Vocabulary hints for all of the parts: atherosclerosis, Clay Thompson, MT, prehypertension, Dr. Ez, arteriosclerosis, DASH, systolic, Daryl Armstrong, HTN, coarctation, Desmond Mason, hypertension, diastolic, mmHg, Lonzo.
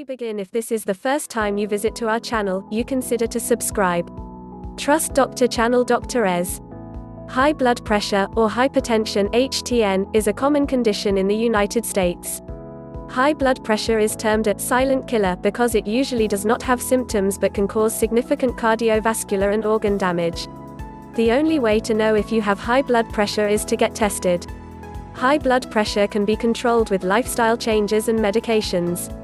we begin, if this is the first time you visit to our channel, you consider to subscribe. Trust Dr. Channel Dr. Ez. High blood pressure, or hypertension (HTN), is a common condition in the United States. High blood pressure is termed a silent killer because it usually does not have symptoms but can cause significant cardiovascular and organ damage. The only way to know if you have high blood pressure is to get tested. High blood pressure can be controlled with lifestyle changes and medications.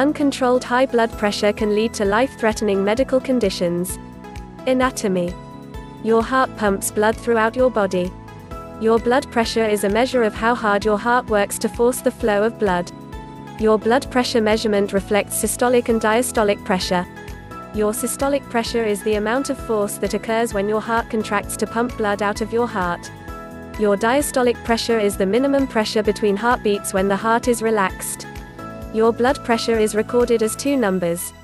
Uncontrolled high blood pressure can lead to life-threatening medical conditions. Anatomy. Your heart pumps blood throughout your body. Your blood pressure is a measure of how hard your heart works to force the flow of blood. Your blood pressure measurement reflects systolic and diastolic pressure. Your systolic pressure is the amount of force that occurs when your heart contracts to pump blood out of your heart. Your diastolic pressure is the minimum pressure between heartbeats when the heart is relaxed. Your blood pressure is recorded as two numbers.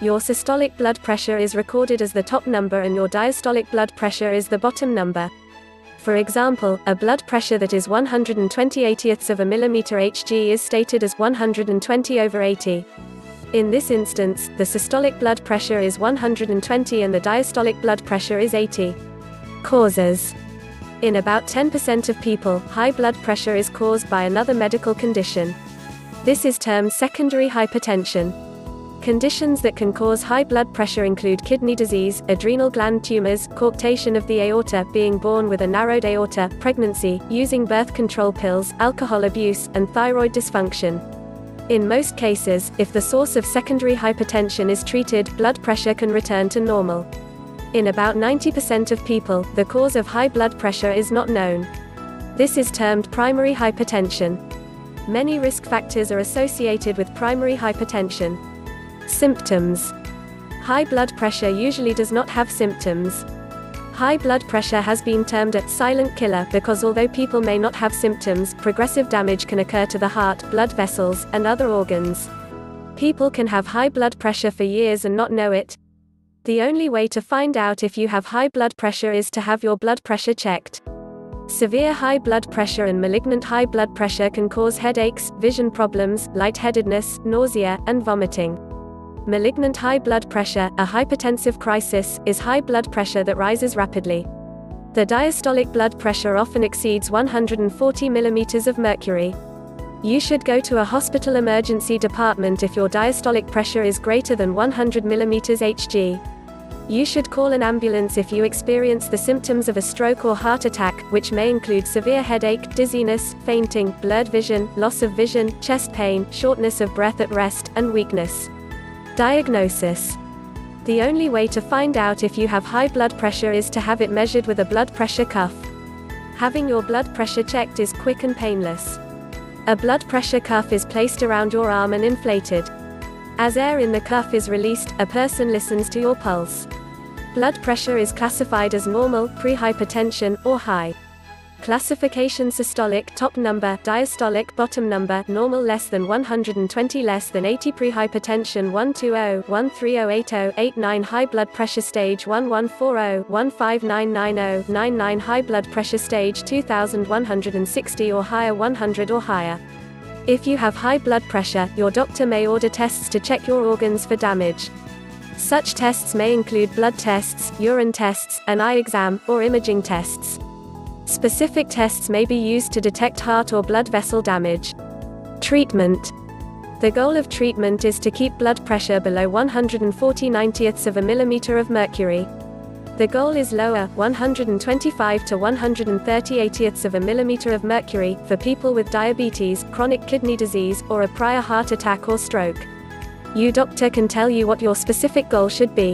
Your systolic blood pressure is recorded as the top number and your diastolic blood pressure is the bottom number. For example, a blood pressure that is 120/80 of a millimeter Hg is stated as 120/80. In this instance, the systolic blood pressure is 120 and the diastolic blood pressure is 80. Causes. In about 10% of people, high blood pressure is caused by another medical condition. This is termed secondary hypertension. Conditions that can cause high blood pressure include kidney disease, adrenal gland tumors, coarctation of the aorta, being born with a narrowed aorta, pregnancy, using birth control pills, alcohol abuse, and thyroid dysfunction. In most cases, if the source of secondary hypertension is treated, blood pressure can return to normal. In about 90% of people, the cause of high blood pressure is not known. This is termed primary hypertension. Many risk factors are associated with primary hypertension. Symptoms. High blood pressure usually does not have symptoms. High blood pressure has been termed a silent killer because although people may not have symptoms, progressive damage can occur to the heart, blood vessels, and other organs. People can have high blood pressure for years and not know it. The only way to find out if you have high blood pressure is to have your blood pressure checked. Severe high blood pressure and malignant high blood pressure can cause headaches, vision problems, lightheadedness, nausea, and vomiting. Malignant high blood pressure, a hypertensive crisis, is high blood pressure that rises rapidly. The diastolic blood pressure often exceeds 140 millimeters of mercury. You should go to a hospital emergency department if your diastolic pressure is greater than 100 millimeters Hg. You should call an ambulance if you experience the symptoms of a stroke or heart attack, which may include severe headache, dizziness, fainting, blurred vision, loss of vision, chest pain, shortness of breath at rest, and weakness. Diagnosis. The only way to find out if you have high blood pressure is to have it measured with a blood pressure cuff. Having your blood pressure checked is quick and painless. A blood pressure cuff is placed around your arm and inflated. As air in the cuff is released, a person listens to your pulse. Blood pressure is classified as normal, prehypertension, or high. Classification: systolic, top number; diastolic, bottom number; normal, less than 120, less than 80; prehypertension, 120-13080-89; high blood pressure stage 114-0-15990-99; high blood pressure stage 2160 or higher, 100 or higher. If you have high blood pressure, your doctor may order tests to check your organs for damage. Such tests may include blood tests, urine tests, an eye exam, or imaging tests. Specific tests may be used to detect heart or blood vessel damage. Treatment. The goal of treatment is to keep blood pressure below 140/90 of a millimeter of mercury. The goal is lower, 125 to 130/80 of a millimeter of mercury, for people with diabetes, chronic kidney disease, or a prior heart attack or stroke. Your doctor can tell you what your specific goal should be.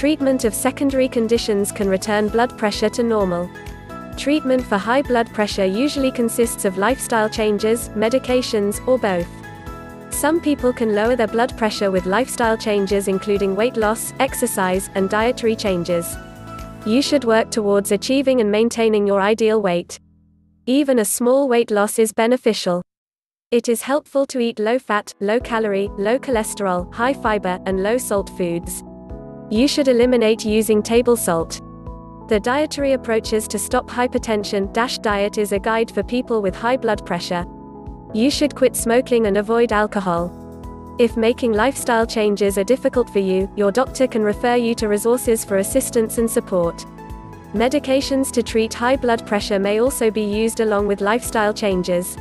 Treatment of secondary conditions can return blood pressure to normal. Treatment for high blood pressure usually consists of lifestyle changes, medications, or both. Some people can lower their blood pressure with lifestyle changes including weight loss, exercise, and dietary changes. You should work towards achieving and maintaining your ideal weight. Even a small weight loss is beneficial. It is helpful to eat low-fat, low-calorie, low-cholesterol, high-fiber, and low-salt foods. You should eliminate using table salt. The Dietary Approaches to Stop Hypertension - Diet is a guide for people with high blood pressure. You should quit smoking and avoid alcohol. If making lifestyle changes are difficult for you, your doctor can refer you to resources for assistance and support. Medications to treat high blood pressure may also be used along with lifestyle changes.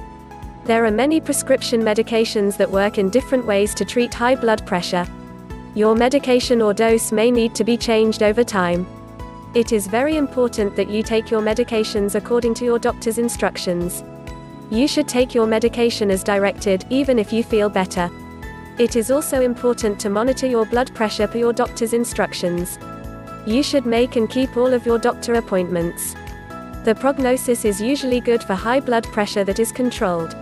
There are many prescription medications that work in different ways to treat high blood pressure. Your medication or dose may need to be changed over time. It is very important that you take your medications according to your doctor's instructions. You should take your medication as directed, even if you feel better. It is also important to monitor your blood pressure per your doctor's instructions. You should make and keep all of your doctor appointments. The prognosis is usually good for high blood pressure that is controlled.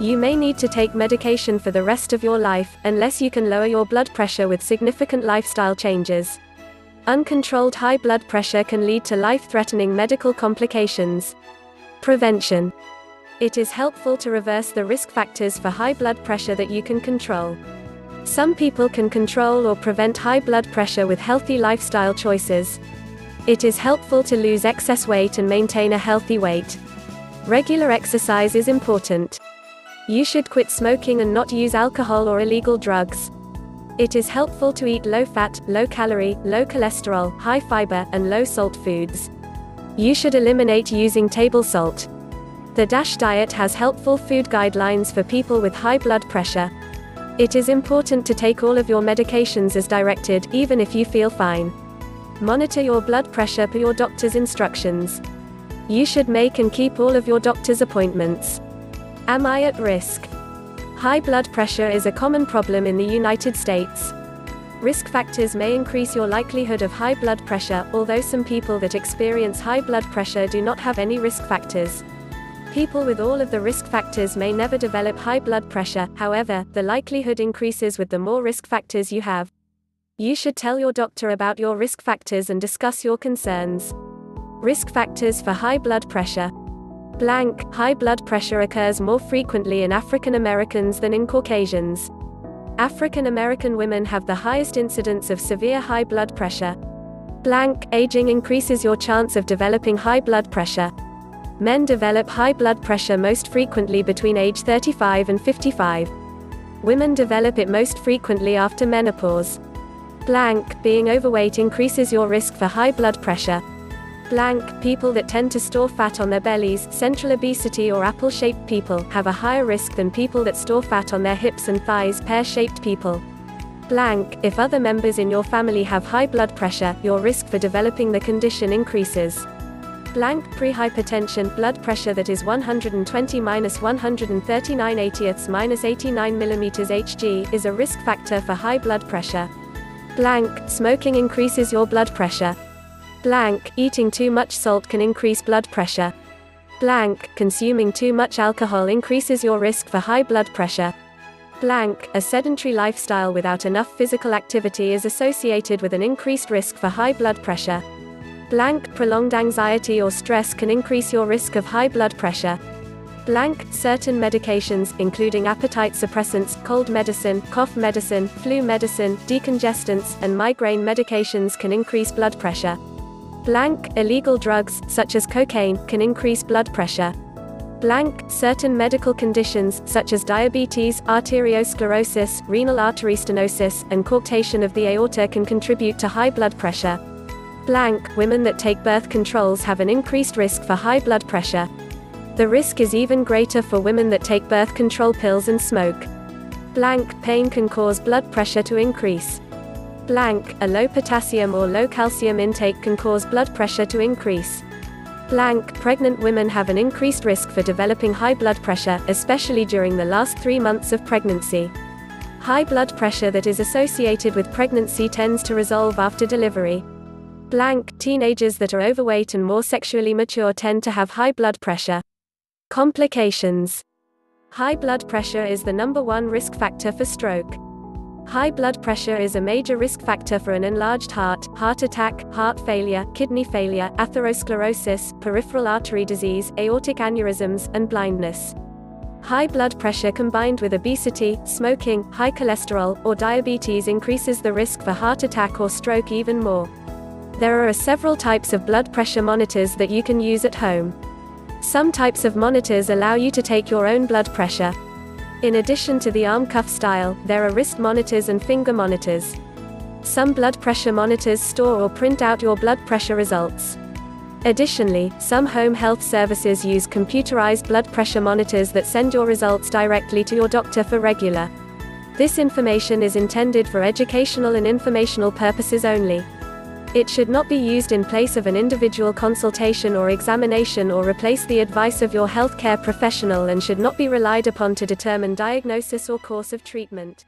You may need to take medication for the rest of your life, unless you can lower your blood pressure with significant lifestyle changes. Uncontrolled high blood pressure can lead to life-threatening medical complications. Prevention. It is helpful to reverse the risk factors for high blood pressure that you can control. Some people can control or prevent high blood pressure with healthy lifestyle choices. It is helpful to lose excess weight and maintain a healthy weight. Regular exercise is important. You should quit smoking and not use alcohol or illegal drugs. It is helpful to eat low-fat, low-calorie, low-cholesterol, high-fiber, and low-salt foods. You should eliminate using table salt. The DASH diet has helpful food guidelines for people with high blood pressure. It is important to take all of your medications as directed, even if you feel fine. Monitor your blood pressure per your doctor's instructions. You should make and keep all of your doctor's appointments. Am I at risk? High blood pressure is a common problem in the United States. Risk factors may increase your likelihood of high blood pressure, although some people that experience high blood pressure do not have any risk factors. People with all of the risk factors may never develop high blood pressure, however, the likelihood increases with the more risk factors you have. You should tell your doctor about your risk factors and discuss your concerns. Risk factors for high blood pressure. High blood pressure occurs more frequently in African Americans than in Caucasians. African American women have the highest incidence of severe high blood pressure. Aging increases your chance of developing high blood pressure. Men develop high blood pressure most frequently between age 35 and 55. Women develop it most frequently after menopause. Being overweight increases your risk for high blood pressure. People that tend to store fat on their bellies, central obesity or apple-shaped people, have a higher risk than people that store fat on their hips and thighs, pear-shaped people. If other members in your family have high blood pressure, your risk for developing the condition increases. Prehypertension, blood pressure that is 120/139/80 - 89 mmHg, is a risk factor for high blood pressure. Smoking increases your blood pressure. Eating too much salt can increase blood pressure. Consuming too much alcohol increases your risk for high blood pressure. A sedentary lifestyle without enough physical activity is associated with an increased risk for high blood pressure. Prolonged anxiety or stress can increase your risk of high blood pressure. Certain medications, including appetite suppressants, cold medicine, cough medicine, flu medicine, decongestants, and migraine medications can increase blood pressure. Illegal drugs, such as cocaine, can increase blood pressure. Certain medical conditions, such as diabetes, arteriosclerosis, renal artery stenosis, and coarctation of the aorta can contribute to high blood pressure. Women that take birth controls have an increased risk for high blood pressure. The risk is even greater for women that take birth control pills and smoke. Pain can cause blood pressure to increase. A low potassium or low calcium intake can cause blood pressure to increase. Pregnant women have an increased risk for developing high blood pressure, especially during the last 3 months of pregnancy. High blood pressure that is associated with pregnancy tends to resolve after delivery. Teenagers that are overweight and more sexually mature tend to have high blood pressure. Complications. High blood pressure is the #1 risk factor for stroke. High blood pressure is a major risk factor for an enlarged heart, heart attack, heart failure, kidney failure, atherosclerosis, peripheral artery disease, aortic aneurysms, and blindness. High blood pressure combined with obesity, smoking, high cholesterol, or diabetes increases the risk for heart attack or stroke even more. There are several types of blood pressure monitors that you can use at home. Some types of monitors allow you to take your own blood pressure. In addition to the arm cuff style, there are wrist monitors and finger monitors. Some blood pressure monitors store or print out your blood pressure results. Additionally, some home health services use computerized blood pressure monitors that send your results directly to your doctor for regular. This information is intended for educational and informational purposes only. It should not be used in place of an individual consultation or examination or replace the advice of your healthcare professional and should not be relied upon to determine diagnosis or course of treatment.